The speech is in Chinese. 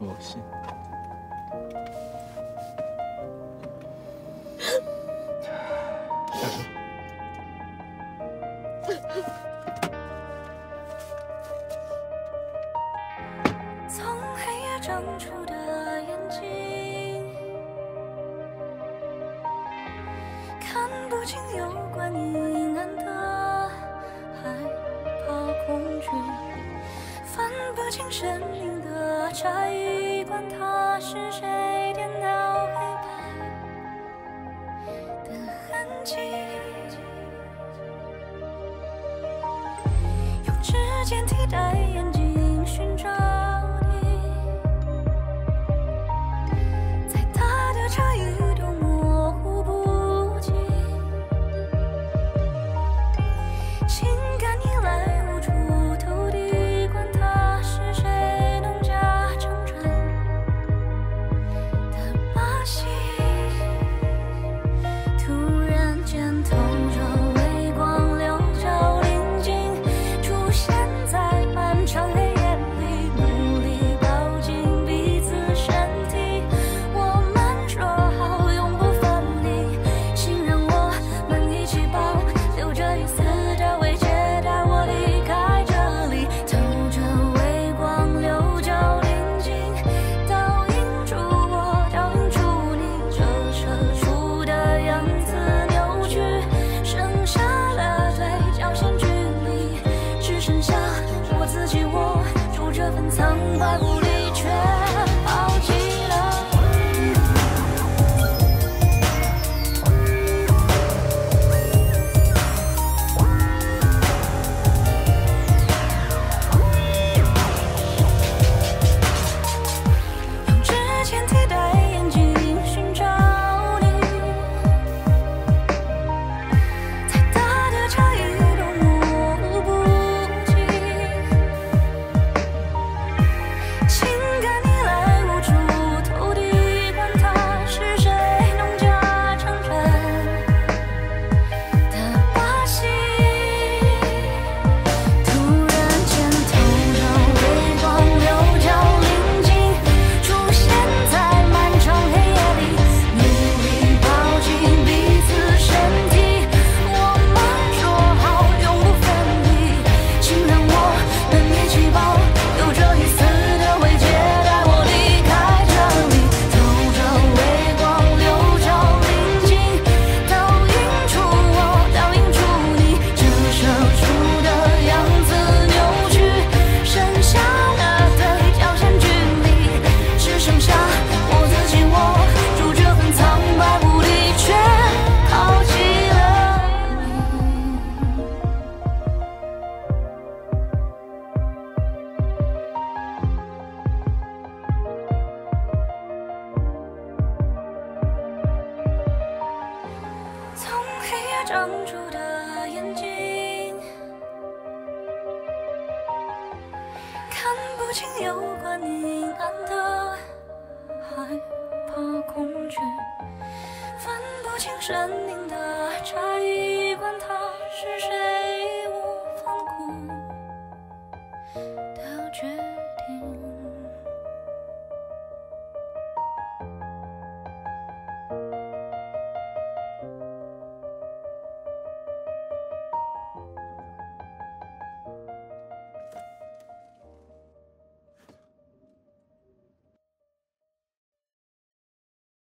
恶心。从黑夜长出的眼睛，看不清有关阴暗的害怕恐惧，分不清神灵的差异，管他是谁颠倒黑白的痕迹，用指尖替代眼睛寻找。 长出的眼睛，看不清有关阴暗的害怕恐惧，分不清神灵的差异，管他是谁，义无反顾的决定。